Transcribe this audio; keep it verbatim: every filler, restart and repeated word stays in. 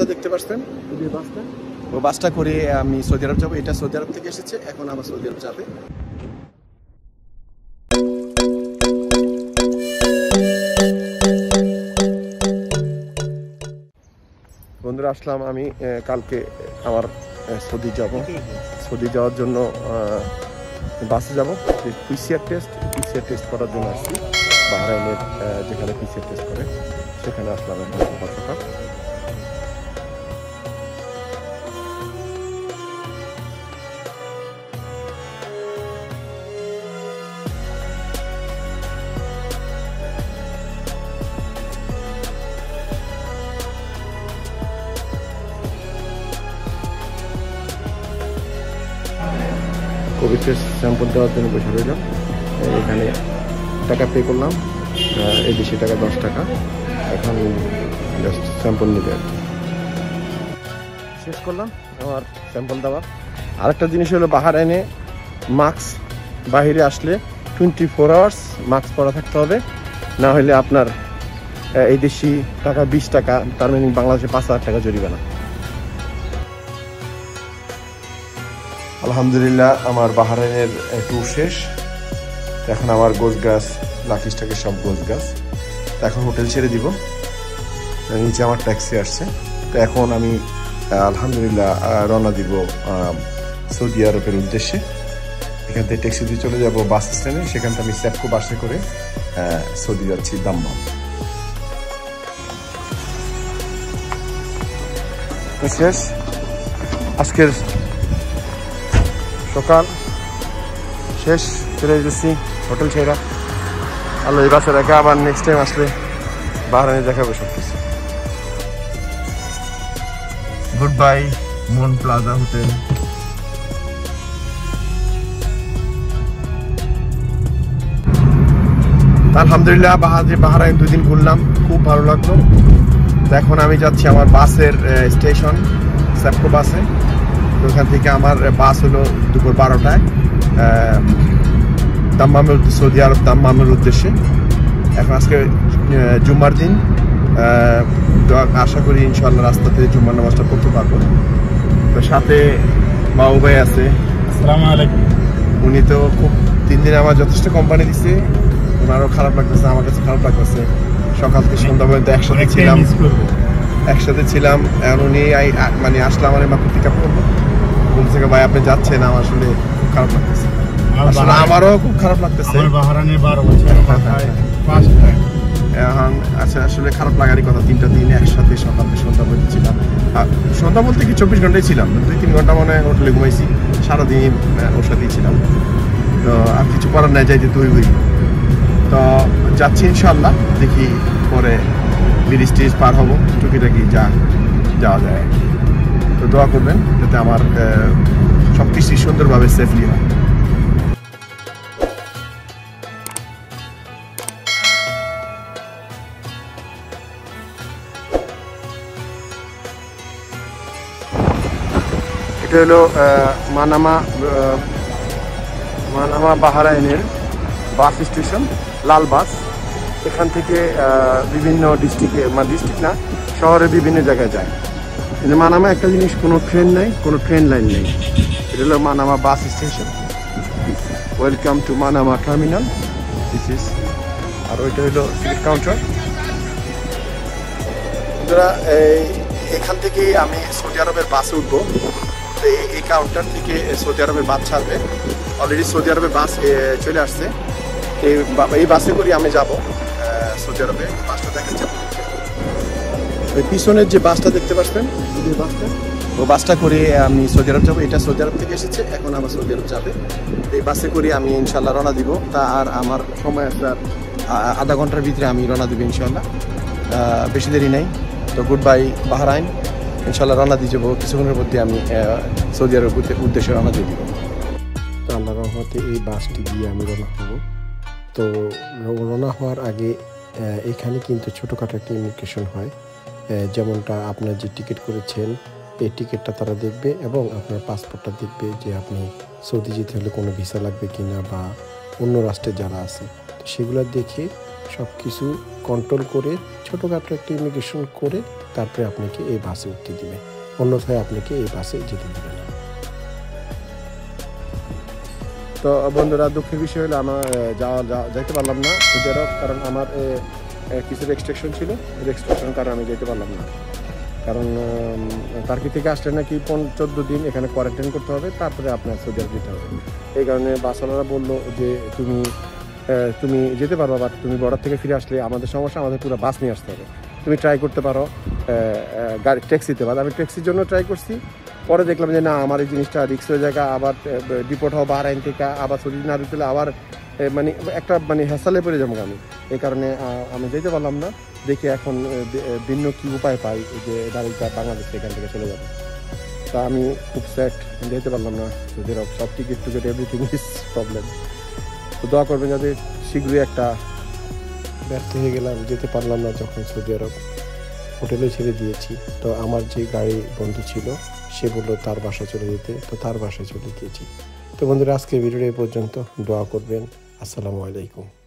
বাসটা দেখতে পাচ্ছেন, ওই বাসটা ও বাসটা করে আমি সৌদি আরব যাব। এটা সৌদি আরব থেকে এসেছে, এখন আবার সৌদি আরব যাবে। বন্ধুরা, আসলাম আমি কালকে আমার সৌদি যাব। সৌদি যাওয়ার জন্য বাসে যাব। পিসিআর টেস্ট পিসিআর টেস্ট করার জন্য আসছি। বাহরাইনের যেখানে পিসিআর টেস্ট করে সেখানে আসলাম। এখন কোভিড টেস্ট স্যাম্পল দেওয়ার জন্য বসে রইলাম। এখানে টাকা পে করলাম, এই দেশি টাকা দশ টাকা এখন জাস্ট স্যাম্পল নিতে আর কি। শেষ করলাম আমার স্যাম্পল দেওয়া। আরেকটা জিনিস হলো বাহরাইনে মাস্ক, বাহিরে আসলে টোয়েন্টি ফোর আওয়ার্স মাস্ক পরা থাকতে হবে, না হলে আপনার এই দেশি টাকা বিশ টাকা, তার মানে বাংলাদেশে পাঁচ হাজার টাকা জরিমানা। আলহামদুলিল্লাহ, আমার বাহরাইনের ট্যুর শেষ। এখন আমার গোছ গাছ, লাকিশ টাকে সব গোছ গাছ। এখন হোটেল ছেড়ে দিব। নিচে আমার ট্যাক্সি আসছে। তো এখন আমি আলহামদুলিল্লাহ রওনা দিব সৌদি আরবের উদ্দেশ্যে। এখান থেকে ট্যাক্সি দিয়ে চলে যাব বাস স্ট্যান্ডে, সেখান থেকে আমি স্যাপকো বাসে করে সৌদি যাচ্ছি দাম্মাম। শেষ আজকের সকাল শেষ। চলে গেছি হোটেল ছেড়া। আল্লাহ এই বাসে রাখা, আবার নেক্সট টাইম আসলে বাহরাইনে দেখাবো সব কিছু। গুড বাই মন প্লাজা হোটেল। আলহামদুলিল্লাহ বাহরাইন দুই দিন ঘুরলাম, খুব ভালো লাগলো। এখন আমি যাচ্ছি আমার বাসের স্টেশন স্যাপকো বাসে। ওখান থেকে আমার বাস হলো দুপুর বারোটায় দাম্মামের উদ্দেশ্যে, সৌদি আরব দাম্মামের উদ্দেশ্যে। এখন আজকে জুম্মার দিন, আশা করি ইনশাল্লাহ রাস্তাতে জুম্মার নামাজটা পড়তে পারবো। তো সাথে মাও ভাই আছে, আসসালামু আলাইকুম। উনি তো খুব তিন দিন আমার যথেষ্ট কোম্পানি দিচ্ছে। ওনারও খারাপ লাগতেছে, আমার কাছে খারাপ লাগতেছে। সকাল থেকে সন্ধ্যা পর্যন্ত একসাথে ছিলাম একসাথে ছিলাম এখন উনি মানে আসলে আমার মাকে পিক আপ করবো। বলছে ভাই আপনি যাচ্ছেন, আমার আসলে খুব খারাপ লাগতেছে। আসলে আমারও খুব খারাপ লাগতেছে, এখন আচ্ছা আসলে খারাপ লাগারই কথা। তিনটা দিন একসাথে সকাল থেকে সন্ধ্যা পর্যন্ত ছিলাম। সন্ধ্যা বলতে কি চব্বিশ ঘন্টাই ছিলাম, দুই তিন ঘন্টা মানে হোটেলে ঘুমাইছি। সারাদিন ওর সাথেই ছিলাম। তো আর কিছু করার নাই, যাইতে তৈরি হই। তো যাচ্ছি ইনশাল্লাহ, দেখি পরে মিড স্টেজ পার হবো, টুকিটাকি যা যাওয়া যায়। তো দোয়া করবেন যাতে আমার সব কিছুই সুন্দরভাবে সেফলি হয়। এটা হলো মানামা মানামা বাহরাইনের বাস স্টেশন, লাল বাস। এখান থেকে বিভিন্ন ডিস্ট্রিক্টে, মানে ডিস্ট্রিক্ট না, শহরে বিভিন্ন জায়গায় যায়। কিন্তু মানামা একটা জিনিস, কোনো ট্রেন নাই, কোনো ট্রেন লাইন নেই। এটা হলো Manama bus station. Welcome to Manama terminal. This is আর ওইটা হলো টিকিট কাউন্টার। বন্ধুরা, এই এখান থেকে আমি সৌদি আরবের বাসে উঠবো। এই কাউন্টার থেকে সৌদি আরবের বাস ছাড়বে। অলরেডি সৌদি আরবের বাস চলে আসছে। এই এই বাসে করে আমি যাব সৌদি আরবে। বাসটা দেখাচ্ছি। ওই পিছনের যে বাসটা দেখতে পাচ্ছেন, ওই বাসটা ও বাসটা করে আমি সৌদি আরব যাব। এটা সৌদি আরব থেকে এসেছে, এখন আবার সৌদি আরব যাবে। এই বাসে করে আমি ইনশাল্লাহ রওনা দিব। তা আর আমার সময় আপনার আধা ঘন্টার ভিতরে আমি রওনা দিব ইনশাল্লাহ, বেশি দেরি নাই। তো গুড বাই বাহরাইন। ইনশাল্লাহ রওনা দিয়ে যাবো, কিছুক্ষণের মধ্যে আমি সৌদি আরব উদ্দেশ্যে রওনা দিয়ে দিব। তো আল্লাহর রহমতে এই বাসটি দিয়ে আমি রওনা হব। তো রওনা হওয়ার আগে এখানে কিন্তু ছোটোখাটো একটা ইমিগ্রেশন হয়, যেমনটা আপনার যে টিকিট করেছেন এই টিকিটটা তারা দেখবে এবং আপনার পাসপোর্টটা দেখবে, যে আপনি সৌদি যেতে হলে কোনো ভিসা লাগবে কি না, বা অন্য রাষ্ট্রে যারা আছে। তো সেগুলো দেখে सब किछु कंट्रोल करे छोटोखाटो एक इमिग्रेशन करे तारपरे आपनाके ए बासे उठते दिबे अन्यथाय आपनाके ए बासे जेते दिबे ना। तो बंधुरा दुःखेर विषय हलो आमार जाइते पारलाम ना कारण आमार किछुर एक्सट्रैक्शन छिलो एक्सट्रैक्शन कारण आमि जाइते पारलाम ना कारण तुर्की থেকে আসলে নাকি চোদ্দো दिन এখানে কোয়ারেন্টাইন করতে হবে তারপরে আপনার সৌদি আরব যেতে হবে। এই কারণে বাসওয়ালারা বলল যে তুমি তুমি যেতে পারবা বাট তুমি বর্ডার থেকে ফিরে আসলে আমাদের সমস্যা, আমাদের পুরো বাস নিয়ে আসতে হবে। তুমি ট্রাই করতে পারো গাড়ি ট্যাক্সিতে, বা আমি ট্যাক্সির জন্য ট্রাই করছি পরে দেখলাম যে না আমার এই জিনিসটা রিক্স হয়ে যায়, আবার ডিপোর্ট হওয়া বাহরাইন থেকে আবার সৌদি না দিলে আবার মানে একটা মানে হ্যাসালে পড়ে যাবো আমি। এই কারণে আমি যেতে পারলাম না, দেখি এখন ভিন্ন কী উপায় পাই যে দাঁড়িয়ে বাংলাদেশ এখান থেকে চলে যাবে। তা আমি খুব স্যাড যেতে পারলাম না সৌদি আরব, সব টিকিট টুকিট এভরিথিং ইজ প্রবলেম। তো দোয়া করবেন যাতে শীঘ্রই একটা ব্যর্থ হয়ে গেলাম যেতে পারলাম না যখন সৌদি আরব হোটেলে ছেড়ে দিয়েছি। তো আমার যে গাড়ি বন্ধু ছিল সে বললো তার বাসায় চলে যেতে, তো তার বাসায় চলে গিয়েছি। তো বন্ধুরা আজকে ভিডিওটা এই পর্যন্ত, দোয়া করবেন। আসসালামু আলাইকুম।